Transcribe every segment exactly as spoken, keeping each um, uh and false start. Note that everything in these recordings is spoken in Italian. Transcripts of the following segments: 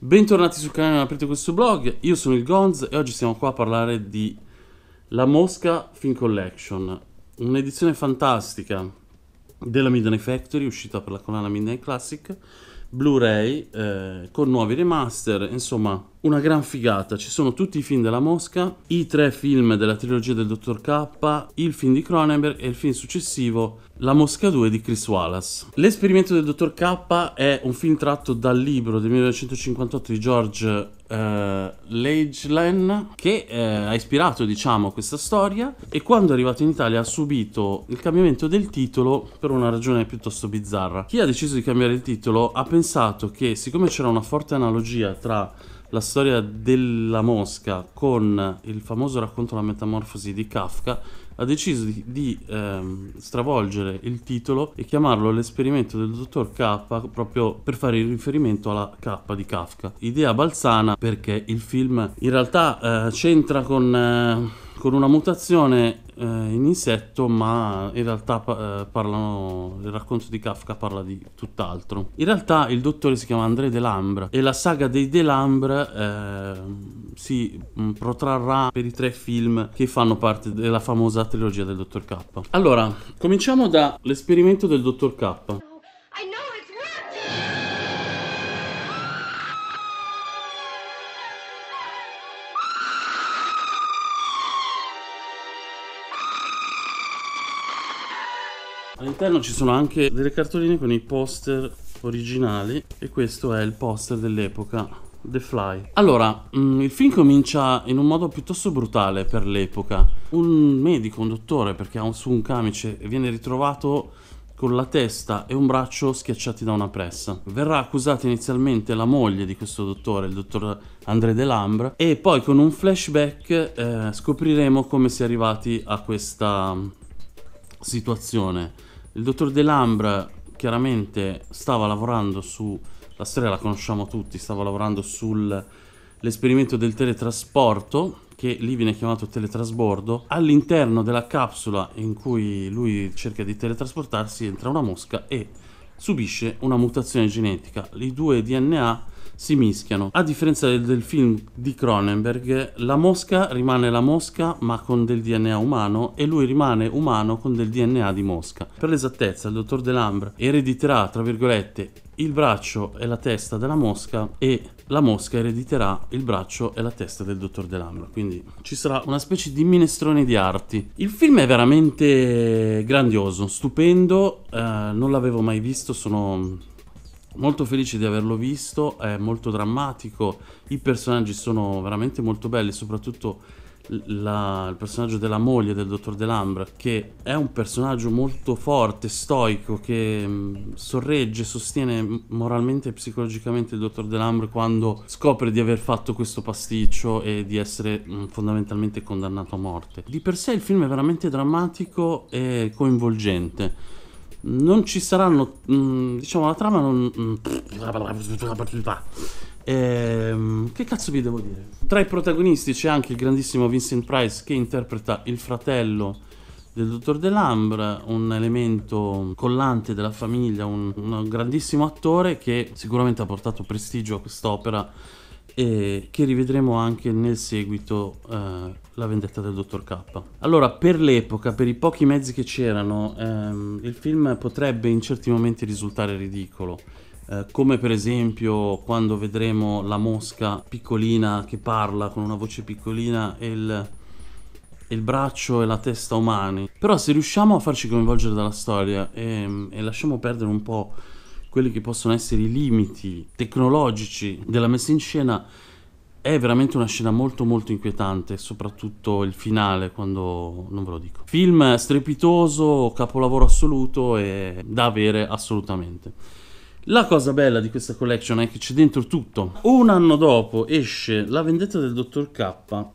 Bentornati sul canale Non Aprite Questo Blog, io sono il Gonz e oggi siamo qua a parlare di La Mosca Film Collection, un'edizione fantastica della Midnight Factory, uscita per la collana Midnight Classic, Blu-ray, eh, con nuovi remaster, insomma una gran figata. Ci sono tutti i film della Mosca, i tre film della trilogia del dottor K, il film di Cronenberg e il film successivo La Mosca due di Chris Walas. L'esperimento del dottor K è un film tratto dal libro del millenovecentocinquantotto di George eh, Langelaan, che eh, ha ispirato, diciamo, questa storia, e quando è arrivato in Italia ha subito il cambiamento del titolo per una ragione piuttosto bizzarra. Chi ha deciso di cambiare il titolo ha pensato che, siccome c'era una forte analogia tra la storia della Mosca con il famoso racconto La metamorfosi di Kafka, ha deciso di, di ehm, stravolgere il titolo e chiamarlo L'esperimento del dottor K, proprio per fare riferimento alla K di Kafka. Idea balzana, perché il film in realtà eh, c'entra con, eh, con una mutazione eh, in insetto, ma in realtà eh, parlano, il racconto di Kafka parla di tutt'altro. In realtà il dottore si chiama André Delambre e la saga dei Delambre eh, si protrarrà per i tre film che fanno parte della famosa trilogia del dottor K. Allora, cominciamo da L'esperimento del dottor K. All'interno ci sono anche delle cartoline con i poster originali, e questo è il poster dell'epoca, The Fly. Allora, il film comincia in un modo piuttosto brutale per l'epoca. Un medico, un dottore, perché ha su un camice, viene ritrovato con la testa e un braccio schiacciati da una pressa. Verrà accusata inizialmente la moglie di questo dottore, il dottor André Delambre, e poi con un flashback eh, scopriremo come si è arrivati a questa situazione. Il dottor Delambre chiaramente stava lavorando su... la storia la conosciamo tutti, stavo lavorando sull'esperimento del teletrasporto, che lì viene chiamato teletrasbordo. All'interno della capsula in cui lui cerca di teletrasportarsi entra una mosca e subisce una mutazione genetica. I due D N A si mischiano. A differenza del, del film di Cronenberg, la mosca rimane la mosca ma con del D N A umano, e lui rimane umano con del D N A di mosca. Per l'esattezza, il dottor Delambre erediterà, tra virgolette, il braccio e la testa della mosca, e la mosca erediterà il braccio e la testa del dottor Delambre. Quindi ci sarà una specie di minestrone di arti. Il film è veramente grandioso, stupendo, eh, non l'avevo mai visto, sono... molto felice di averlo visto, è molto drammatico, i personaggi sono veramente molto belli, soprattutto la, il personaggio della moglie del dottor Delambre, che è un personaggio molto forte, stoico, che mh, sorregge, sostiene moralmente e psicologicamente il dottor Delambre quando scopre di aver fatto questo pasticcio e di essere mh, fondamentalmente condannato a morte. Di per sé il film è veramente drammatico e coinvolgente. Non ci saranno, diciamo, la trama non... Ehm, che cazzo vi devo dire? Tra i protagonisti c'è anche il grandissimo Vincent Price, che interpreta il fratello del dottor Delambre, un elemento collante della famiglia, un, un grandissimo attore che sicuramente ha portato prestigio a quest'opera e che rivedremo anche nel seguito, eh, La vendetta del dottor K. Allora, per l'epoca, per i pochi mezzi che c'erano, ehm, il film potrebbe in certi momenti risultare ridicolo, eh, come per esempio quando vedremo la mosca piccolina che parla con una voce piccolina e il, il braccio e la testa umani. Però se riusciamo a farci coinvolgere dalla storia e, e lasciamo perdere un po' quelli che possono essere i limiti tecnologici della messa in scena, è veramente una scena molto molto inquietante, soprattutto il finale, quando non ve lo dico. Film strepitoso, capolavoro assoluto e da avere assolutamente. La cosa bella di questa collection è che c'è dentro tutto. Un anno dopo esce La vendetta del dottor K.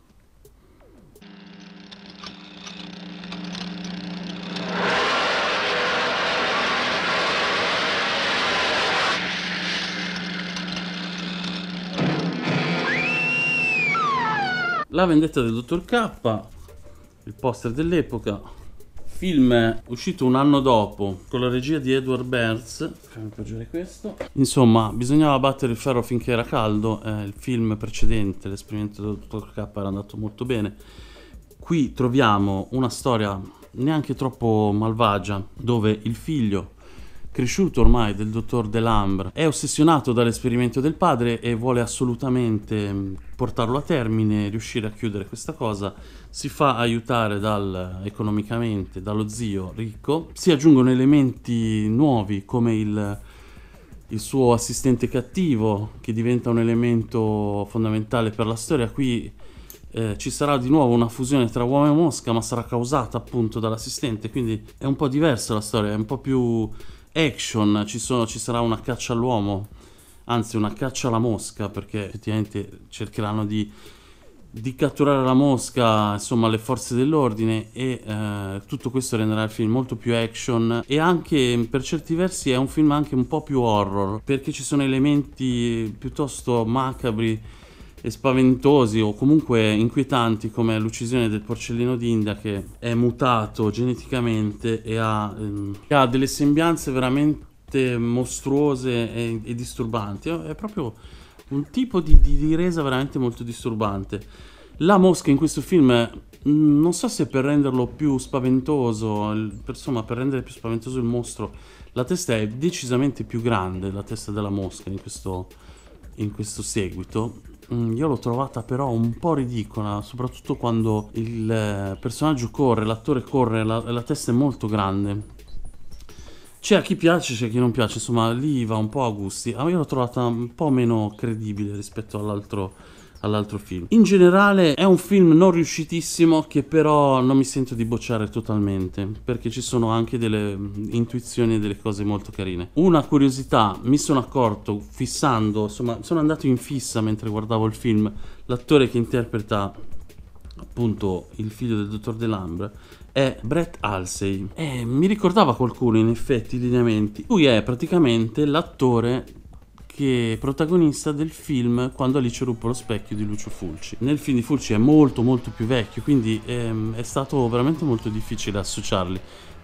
La vendetta del dottor K, il poster dell'epoca, film uscito un anno dopo con la regia di Edward Bertz. Fammi poggiare questo. Insomma, bisognava battere il ferro finché era caldo. Eh, il film precedente, L'esperimento del dottor K, era andato molto bene. Qui troviamo una storia neanche troppo malvagia, dove il figlio, cresciuto ormai, del dottor Delambre, è ossessionato dall'esperimento del padre e vuole assolutamente portarlo a termine, riuscire a chiudere questa cosa. Si fa aiutare dal, economicamente dallo zio ricco. Si aggiungono elementi nuovi come il, il suo assistente cattivo, che diventa un elemento fondamentale per la storia. Qui Eh, ci sarà di nuovo una fusione tra uomo e mosca, ma sarà causata appunto dall'assistente, quindi è un po' diversa la storia, è un po' più action. Ci, sono, ci sarà una caccia all'uomo, anzi una caccia alla mosca, perché effettivamente cercheranno di, di catturare la mosca, insomma, le forze dell'ordine, e eh, tutto questo renderà il film molto più action, e anche per certi versi è un film anche un po' più horror, perché ci sono elementi piuttosto macabri e spaventosi, o comunque inquietanti, come l'uccisione del porcellino d'India, che è mutato geneticamente e ha, ehm, ha delle sembianze veramente mostruose e, e disturbanti. È proprio un tipo di, di, di resa veramente molto disturbante. La mosca in questo film, non so se per renderlo più spaventoso, per, insomma, per rendere più spaventoso il mostro, la testa è decisamente più grande, la testa della mosca in questo, in questo seguito. Io l'ho trovata però un po' ridicola, soprattutto quando il personaggio corre, l'attore corre, la, la testa è molto grande. C'è a chi piace, c'è a chi non piace, insomma lì va un po' a gusti. A me l'ho trovata un po' meno credibile rispetto all'altro all'altro film. In generale è un film non riuscitissimo, che però non mi sento di bocciare totalmente, perché ci sono anche delle intuizioni e delle cose molto carine. Una curiosità, mi sono accorto fissando, insomma sono andato in fissa mentre guardavo il film, l'attore che interpreta appunto il figlio del dottor Delambre è Brett Halsey, e mi ricordava qualcuno in effetti i lineamenti. Lui è praticamente l'attore che è protagonista del film Quando Alice ruppe lo specchio di Lucio Fulci. Nel film di Fulci è molto molto più vecchio, quindi ehm, è stato veramente molto difficile associarli,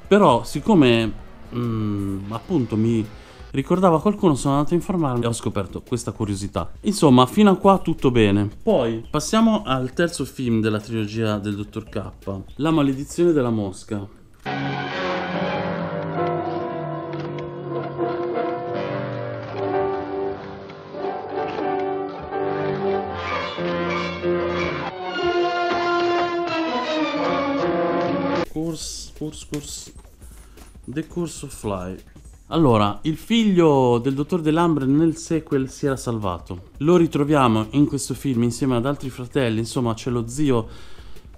però siccome mh, appunto mi ricordava qualcuno, sono andato a informarmi e ho scoperto questa curiosità. Insomma, fino a qua tutto bene. Poi passiamo al terzo film della trilogia del dottor K, La maledizione della mosca. Course, course, course. The Curse of Fly. Allora, il figlio del dottor Delambre nel sequel si era salvato. Lo ritroviamo in questo film insieme ad altri fratelli, insomma c'è lo zio.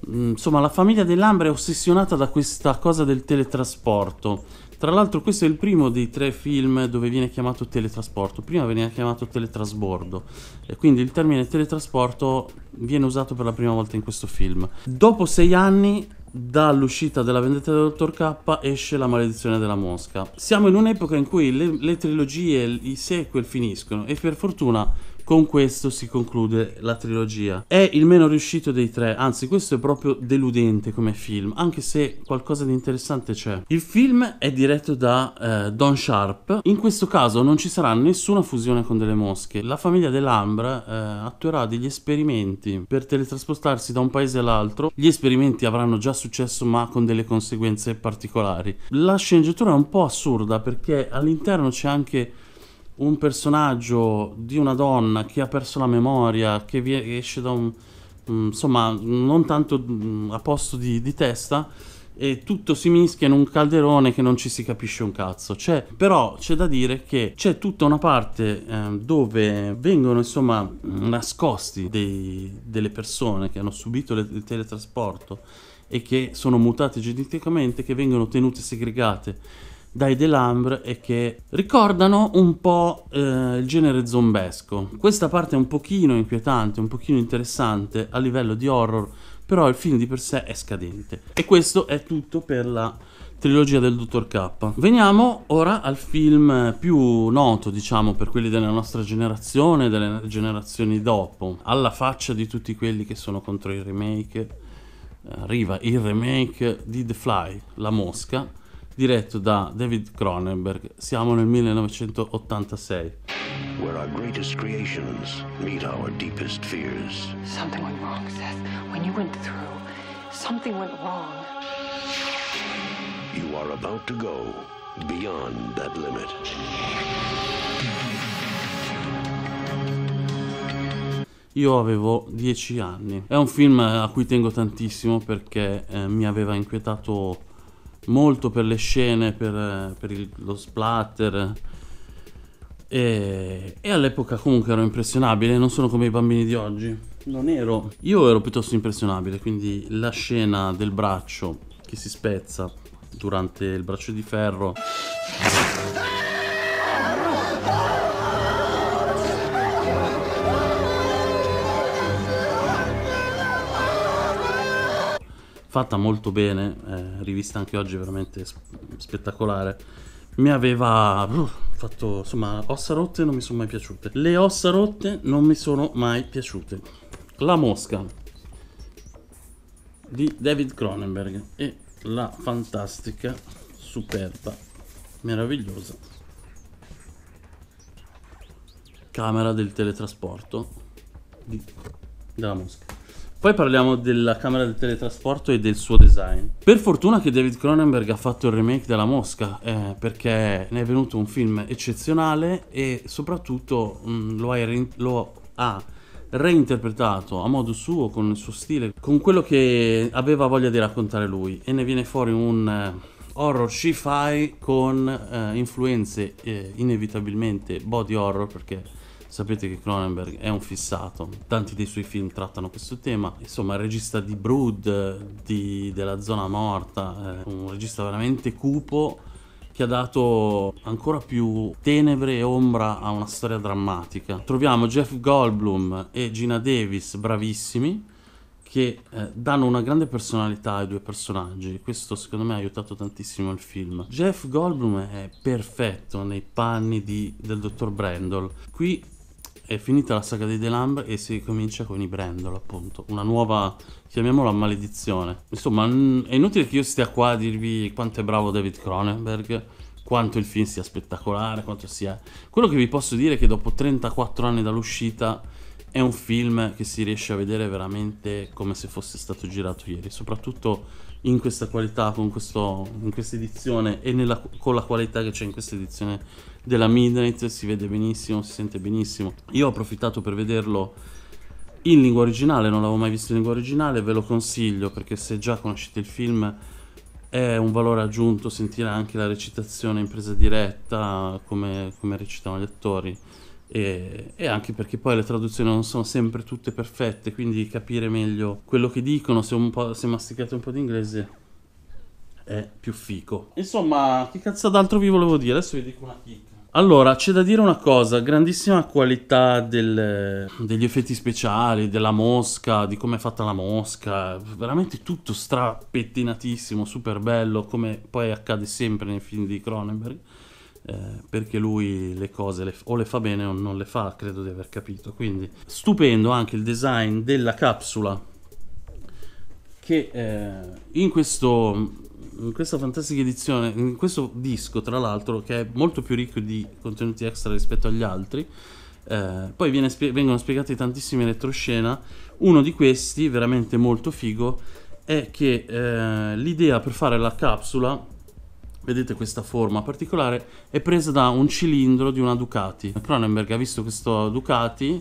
Insomma, la famiglia Delambre è ossessionata da questa cosa del teletrasporto. Tra l'altro questo è il primo dei tre film dove viene chiamato teletrasporto. Prima veniva chiamato teletrasbordo, e quindi il termine teletrasporto viene usato per la prima volta in questo film. Dopo sei anni dall'uscita della vendetta del dottor K esce La maledizione della mosca. Siamo in un'epoca in cui le, le trilogie, i sequel finiscono, e per fortuna con questo si conclude la trilogia. È il meno riuscito dei tre, anzi questo è proprio deludente come film, anche se qualcosa di interessante c'è. Il film è diretto da eh, Don Sharp. In questo caso non ci sarà nessuna fusione con delle mosche. La famiglia Delambre eh, attuerà degli esperimenti per teletrasportarsi da un paese all'altro. Gli esperimenti avranno già successo, ma con delle conseguenze particolari. La sceneggiatura è un po' assurda, perché all'interno c'è anche un personaggio di una donna che ha perso la memoria, che esce da un, insomma, non tanto a posto di, di testa, e tutto si mischia in un calderone che non ci si capisce un cazzo. C'è, però c'è da dire che c'è tutta una parte eh, dove vengono insomma nascosti dei, delle persone che hanno subito le, il teletrasporto e che sono mutate geneticamente, che vengono tenute segregate dai Delambre e che ricordano un po' eh, il genere zombesco. Questa parte è un pochino inquietante, un pochino interessante a livello di horror, però il film di per sé è scadente. E questo è tutto per la trilogia del dottor K. Veniamo ora al film più noto, diciamo, per quelli della nostra generazione e delle generazioni dopo, alla faccia di tutti quelli che sono contro i remake, arriva il remake di The Fly, La Mosca, diretto da David Cronenberg. Siamo nel millenovecentottantasei. Where our greatest creations meet our deepest fears. Something went wrong, Seth. When you went through, something went wrong. You are about to go beyond that limit. Io avevo dieci anni. È un film a cui tengo tantissimo perché eh, mi aveva inquietato molto per le scene, per, per il, lo splatter. E, e all'epoca comunque ero impressionabile, non sono come i bambini di oggi. Non ero. Io ero piuttosto impressionabile, quindi la scena del braccio che si spezza durante il braccio di ferro. Fatta molto bene, eh, rivista anche oggi veramente spettacolare, mi aveva uh, fatto, insomma, ossa rotte non mi sono mai piaciute. Le ossa rotte non mi sono mai piaciute. La Mosca di David Cronenberg e la fantastica, superba, meravigliosa camera del teletrasporto di, della Mosca. Poi parliamo della camera del teletrasporto e del suo design. Per fortuna che David Cronenberg ha fatto il remake della Mosca, eh, perché ne è venuto un film eccezionale e soprattutto mh, lo, ha lo ha reinterpretato a modo suo, con il suo stile, con quello che aveva voglia di raccontare lui, e ne viene fuori un eh, horror sci-fi con eh, influenze eh, inevitabilmente body horror, perché sapete che Cronenberg è un fissato, tanti dei suoi film trattano questo tema. Insomma, il regista di Brood, di, della Zona Morta, è un regista veramente cupo che ha dato ancora più tenebre e ombra a una storia drammatica. Troviamo Jeff Goldblum e Geena Davis, bravissimi, che eh, danno una grande personalità ai due personaggi. Questo secondo me ha aiutato tantissimo il film. Jeff Goldblum è perfetto nei panni di, del dottor Brendol. Qui è finita la saga dei Delambre e si ricomincia con i Brendol, appunto, una nuova, chiamiamola, maledizione. Insomma, è inutile che io stia qua a dirvi quanto è bravo David Cronenberg, quanto il film sia spettacolare, quanto sia... Quello che vi posso dire è che dopo trentaquattro anni dall'uscita è un film che si riesce a vedere veramente come se fosse stato girato ieri, soprattutto in questa qualità, con questo, in questa edizione, e nella, con la qualità che c'è in questa edizione della Midnight. Si vede benissimo, si sente benissimo. Io ho approfittato per vederlo in lingua originale, non l'avevo mai visto in lingua originale, ve lo consiglio, perché se già conoscete il film è un valore aggiunto sentire anche la recitazione in presa diretta, come, come recitano gli attori, e, e anche perché poi le traduzioni non sono sempre tutte perfette, quindi capire meglio quello che dicono, se, un po', se masticate un po' di inglese, è più fico. Insomma, che cazzo d'altro vi volevo dire? Adesso vi dico una chicca. Allora, c'è da dire una cosa: grandissima qualità del, degli effetti speciali, della Mosca, di come è fatta la Mosca, veramente tutto strapettinatissimo, super bello, come poi accade sempre nei film di Cronenberg. Eh, perché lui le cose le, o le fa bene o non le fa, credo di aver capito. Quindi stupendo anche il design della capsula, che eh, in, questo, in questa fantastica edizione, in questo disco tra l'altro, che è molto più ricco di contenuti extra rispetto agli altri. eh, poi viene, vengono spiegati tantissimi retroscena. Uno di questi, veramente molto figo, è che eh, l'idea per fare la capsula, vedete questa forma particolare, è presa da un cilindro di una Ducati. Cronenberg ha visto questo Ducati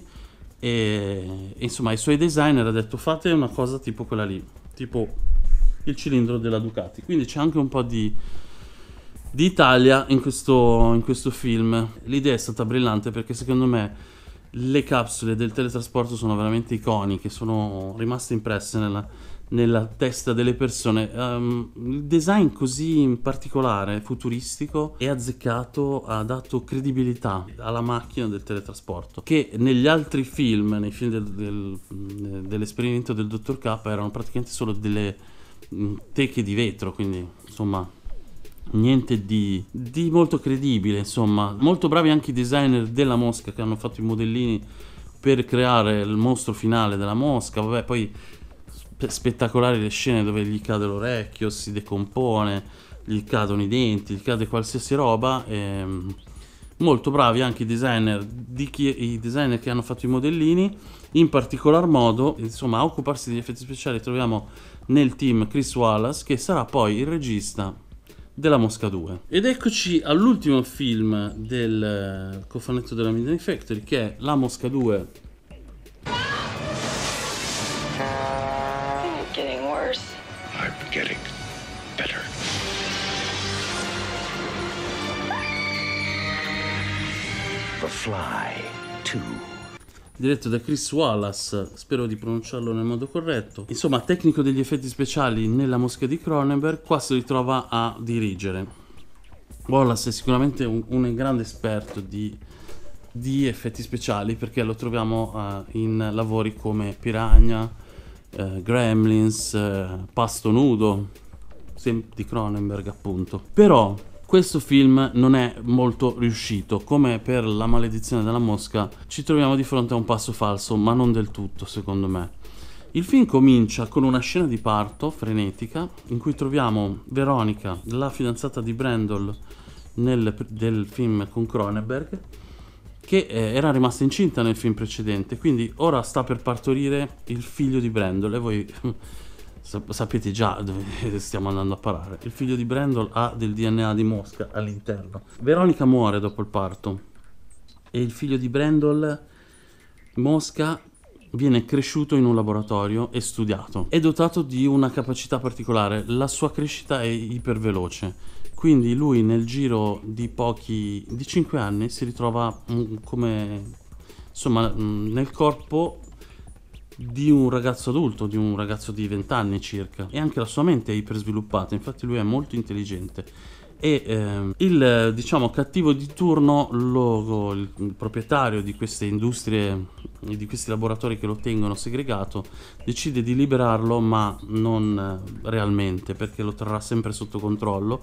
e, e insomma ai suoi designer ha detto: fate una cosa tipo quella lì, tipo il cilindro della Ducati. Quindi c'è anche un po' di, di Italia in questo, in questo film. L'idea è stata brillante, perché secondo me le capsule del teletrasporto sono veramente iconiche, sono rimaste impresse nella... nella testa delle persone. Um, il design così in particolare, futuristico e azzeccato, ha dato credibilità alla macchina del teletrasporto, che negli altri film, nei film del, del, dell'esperimento del dottor K, erano praticamente solo delle mh, teche di vetro, quindi insomma niente di, di molto credibile. Insomma, molto bravi anche i designer della Mosca, che hanno fatto i modellini per creare il mostro finale della Mosca. Vabbè, poi spettacolari le scene dove gli cade l'orecchio, si decompone, gli cadono i denti, gli cade qualsiasi roba. Ehm, molto bravi anche i designer, di chi, i designer che hanno fatto i modellini, in particolar modo, insomma, a occuparsi degli effetti speciali troviamo nel team Chris Walas, che sarà poi il regista della Mosca due. Ed eccoci all'ultimo film del cofanetto della Midnight Factory, che è La Mosca due. I'm getting worse. I'm getting better. The Fly due. Diretto da Chris Walas, spero di pronunciarlo nel modo corretto. Insomma, tecnico degli effetti speciali nella Mosca di Cronenberg, qua si ritrova a dirigere. Walas è sicuramente un, un grande esperto di, di effetti speciali, perché lo troviamo uh, in lavori come Piranha, uh, Gremlins, uh, Pasto Nudo, sempre di Cronenberg appunto. Però questo film non è molto riuscito. Come per La maledizione della mosca, ci troviamo di fronte a un passo falso, ma non del tutto, secondo me. Il film comincia con una scena di parto frenetica, in cui troviamo Veronica, la fidanzata di Brendel nel, del film con Cronenberg, che era rimasta incinta nel film precedente, quindi ora sta per partorire il figlio di Brendel, e voi sapete già dove stiamo andando a parare. Il figlio di Brendel ha del D N A di mosca all'interno. Veronica muore dopo il parto e il figlio di Brendel, Mosca, viene cresciuto in un laboratorio e studiato. È dotato di una capacità particolare, la sua crescita è iperveloce, quindi lui nel giro di pochi, di cinque anni si ritrova come, insomma, nel corpo di un ragazzo adulto, di un ragazzo di vent'anni circa, e anche la sua mente è ipersviluppata, infatti lui è molto intelligente e eh, il, diciamo, cattivo di turno, lo, il, il proprietario di queste industrie, di questi laboratori che lo tengono segregato, decide di liberarlo, ma non realmente, perché lo terrà sempre sotto controllo,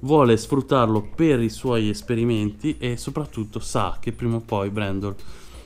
vuole sfruttarlo per i suoi esperimenti e soprattutto sa che prima o poi Brendel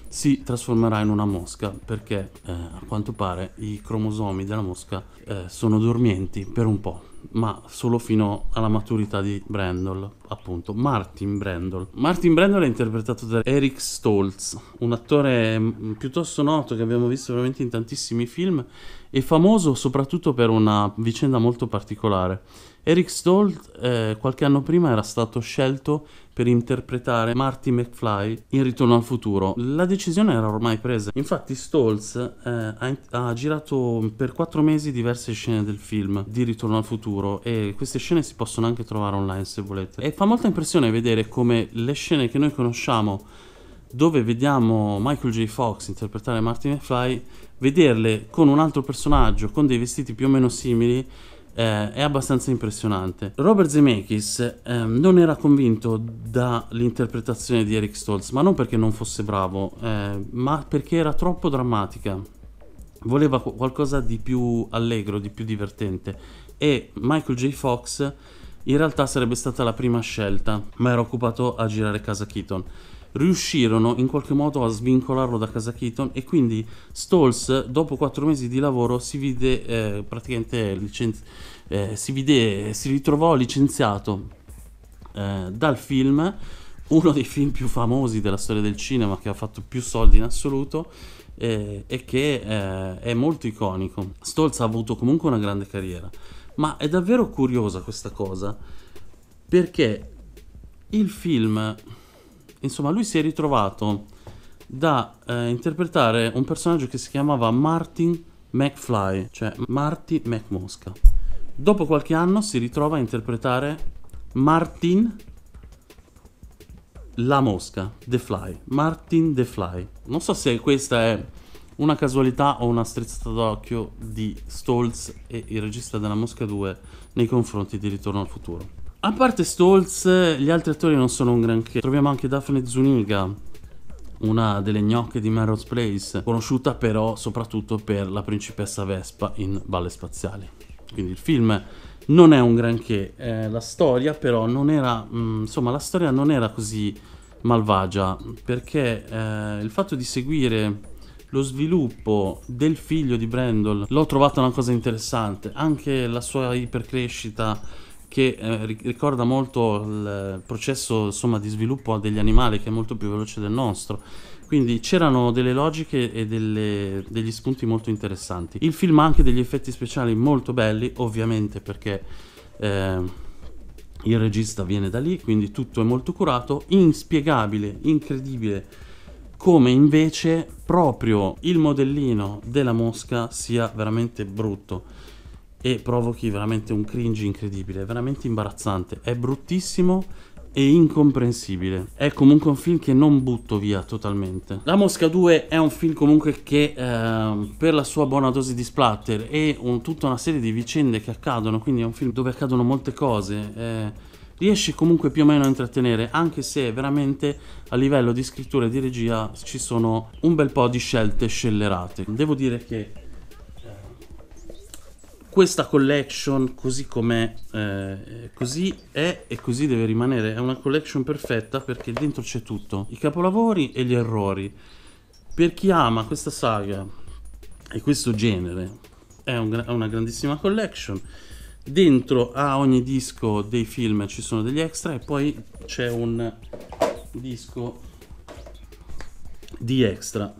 si trasformerà in una mosca, perché eh, a quanto pare i cromosomi della mosca eh, sono dormienti per un po', ma solo fino alla maturità di Brendel, appunto, Martin Brendel. Martin Brendel è interpretato da Eric Stoltz, un attore piuttosto noto che abbiamo visto veramente in tantissimi film e famoso soprattutto per una vicenda molto particolare. Eric Stoltz eh, qualche anno prima era stato scelto per interpretare Marty McFly in Ritorno al Futuro. La decisione era ormai presa, infatti Stoltz eh, ha, ha girato per quattro mesi diverse scene del film di Ritorno al Futuro, e queste scene si possono anche trovare online se volete. E fa molta impressione vedere come le scene che noi conosciamo, dove vediamo Michael J. Fox interpretare Marty McFly, vederle con un altro personaggio, con dei vestiti più o meno simili, Eh, è abbastanza impressionante. Robert Zemeckis eh, non era convinto dall'interpretazione di Eric Stoltz, ma non perché non fosse bravo, eh, ma perché era troppo drammatica. Voleva qu qualcosa di più allegro, di più divertente, e Michael J. Fox in realtà sarebbe stata la prima scelta, ma era occupato a girare Casa Keaton. Riuscirono in qualche modo a svincolarlo da Casa Keaton, e quindi Stoltz dopo quattro mesi di lavoro si vide eh, praticamente eh, si vide si ritrovò licenziato eh, dal film, uno dei film più famosi della storia del cinema, che ha fatto più soldi in assoluto eh, e che eh, è molto iconico. Stoltz ha avuto comunque una grande carriera, ma è davvero curiosa questa cosa, perché il film, insomma, lui si è ritrovato da eh, interpretare un personaggio che si chiamava Martin McFly, cioè Marty McMosca. Dopo qualche anno si ritrova a interpretare Martin la mosca, The Fly, Martin The Fly. Non so se questa è una casualità o una strizzata d'occhio di Stoltz e il regista della Mosca due nei confronti di Ritorno al Futuro. A parte Stoltz, gli altri attori non sono un granché. Troviamo anche Daphne Zuniga, una delle gnocche di Melrose Place, conosciuta però soprattutto per La principessa Vespa in Balle spaziali. Quindi il film non è un granché, eh, la storia però non era, mh, insomma, la storia non era così malvagia, perché eh, il fatto di seguire lo sviluppo del figlio di Brendol l'ho trovato una cosa interessante, anche la sua ipercrescita che eh, ricorda molto il processo, insomma, di sviluppo degli animali, che è molto più veloce del nostro. Quindi c'erano delle logiche e delle, degli spunti molto interessanti. Il film ha anche degli effetti speciali molto belli, ovviamente perché eh, il regista viene da lì, quindi tutto è molto curato, inspiegabile, incredibile, come invece proprio il modellino della mosca sia veramente brutto e provochi veramente un cringe incredibile, è veramente imbarazzante, è bruttissimo e incomprensibile. È comunque un film che non butto via totalmente. La Mosca due è un film comunque che eh, per la sua buona dose di splatter e un, tutta una serie di vicende che accadono, quindi è un film dove accadono molte cose, eh, riesce comunque più o meno a intrattenere, anche se veramente a livello di scrittura e di regia ci sono un bel po' di scelte scellerate. Devo dire che questa collection, così com'è, eh, così è e così deve rimanere, è una collection perfetta perché dentro c'è tutto, i capolavori e gli errori. Per chi ama questa saga e questo genere è, un, è una grandissima collection. Dentro a ogni disco dei film ci sono degli extra e poi c'è un disco di extra.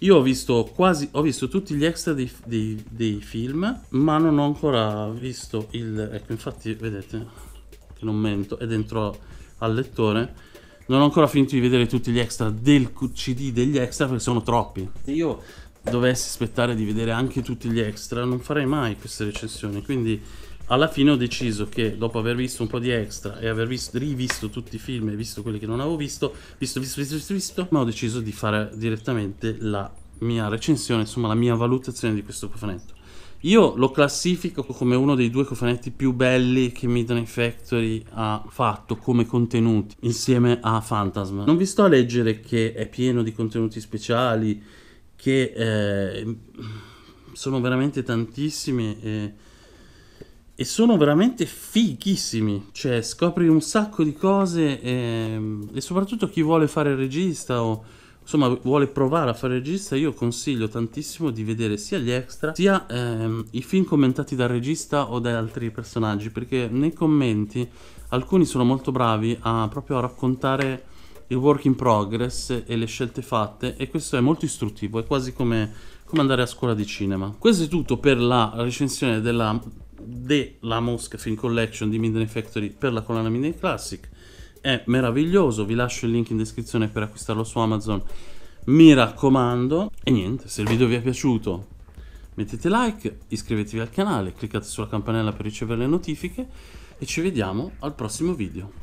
Io ho visto quasi, ho visto tutti gli extra dei, dei, dei film, ma non ho ancora visto il... Ecco, infatti vedete che non mento, è dentro al lettore. Non ho ancora finito di vedere tutti gli extra del C D degli extra perché sono troppi. Se io dovessi aspettare di vedere anche tutti gli extra non farei mai queste recensioni, quindi alla fine ho deciso che dopo aver visto un po' di extra e aver visto, rivisto tutti i film e visto quelli che non avevo visto, visto, visto, visto, visto, visto, ma ho deciso di fare direttamente la mia recensione, insomma la mia valutazione di questo cofanetto. Io lo classifico come uno dei due cofanetti più belli che Midnight Factory ha fatto come contenuti, insieme a Phantasm. Non vi sto a leggere che è pieno di contenuti speciali, che eh, sono veramente tantissimi e... E sono veramente fighissimi, cioè scopri un sacco di cose e, e soprattutto chi vuole fare il regista o insomma vuole provare a fare il regista, io consiglio tantissimo di vedere sia gli extra sia ehm, i film commentati dal regista o da altri personaggi, perché nei commenti alcuni sono molto bravi a proprio a raccontare il work in progress e le scelte fatte, e questo è molto istruttivo, è quasi come, come andare a scuola di cinema. Questo è tutto per la recensione della della Mosca Film Collection di Midnight Factory per la collana Midnight Classic. È meraviglioso, vi lascio il link in descrizione per acquistarlo su Amazon, mi raccomando. E niente, se il video vi è piaciuto mettete like, iscrivetevi al canale, cliccate sulla campanella per ricevere le notifiche e ci vediamo al prossimo video.